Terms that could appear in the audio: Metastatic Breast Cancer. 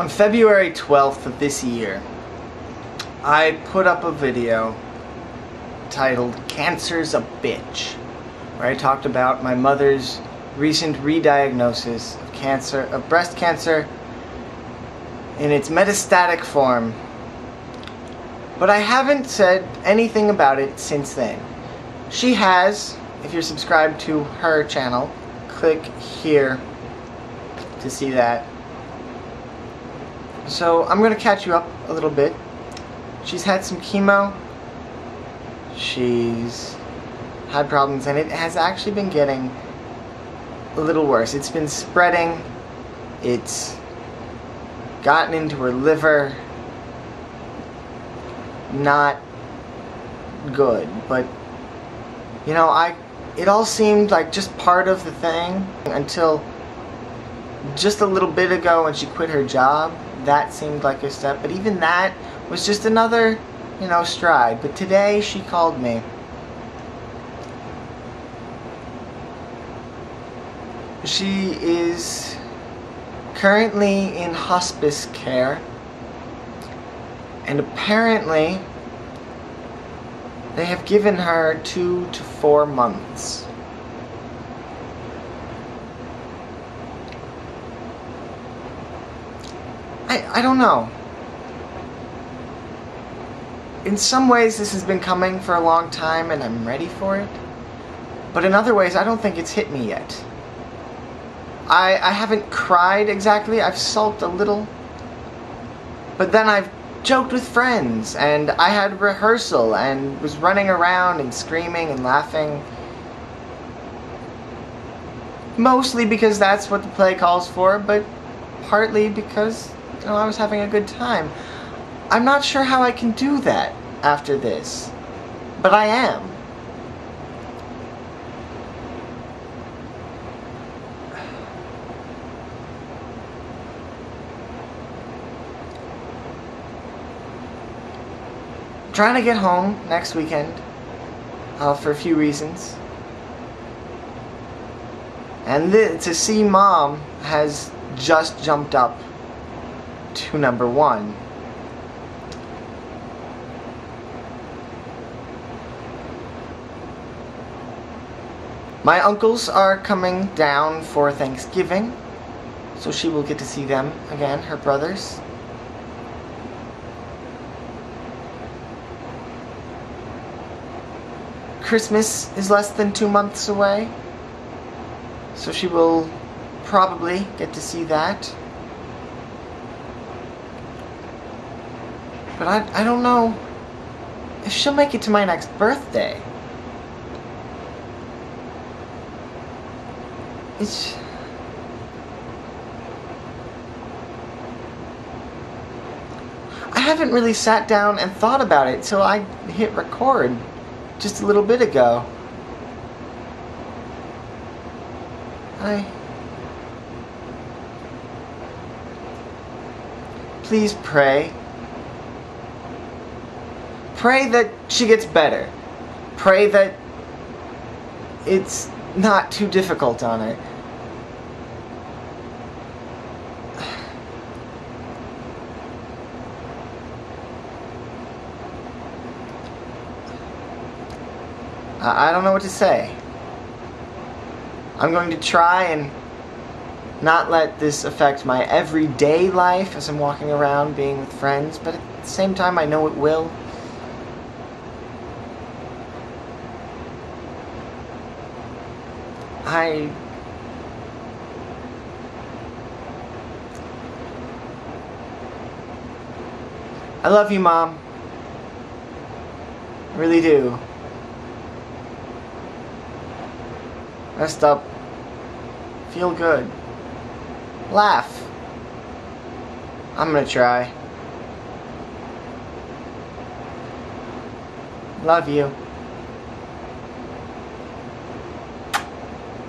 On February 12th of this year, I put up a video titled "Cancer's a Bitch," where I talked about my mother's recent re-diagnosis of cancer, of breast cancer, in its metastatic form. But I haven't said anything about it since then. She has, if you're subscribed to her channel, click here to see that. So I'm gonna catch you up a little bit. She's had some chemo, she's had problems, and it has actually been getting a little worse. It's been spreading, it's gotten into her liver. Not good, but you know, it all seemed like just part of the thing until just a little bit ago when she quit her job. That seemed like a step, but even that was just another, you know, stride. But today she called me. She is currently in hospice care, and apparently they have given her 2 to 4 months. I don't know. In some ways this has been coming for a long time and I'm ready for it, but in other ways I don't think it's hit me yet. I haven't cried exactly, I've sulked a little, but then I've joked with friends, and I had rehearsal, and was running around and screaming and laughing. Mostly because that's what the play calls for, but partly because, you know, I was having a good time. I'm not sure how I can do that after this, but I am. Trying to get home next weekend for a few reasons, and to see Mom has just jumped up to #1. My uncles are coming down for Thanksgiving, so she will get to see them again, her brothers. Christmas is less than 2 months away, so she will probably get to see that. But I don't know if she'll make it to my next birthday. I haven't really sat down and thought about it till I hit record just a little bit ago. Please pray. Pray that she gets better. Pray that it's not too difficult on her. I don't know what to say. I'm going to try and not let this affect my everyday life as I'm walking around being with friends, but at the same time I know it will. I love you, Mom. I really do. Rest up, feel good, laugh. I'm gonna try. Love you.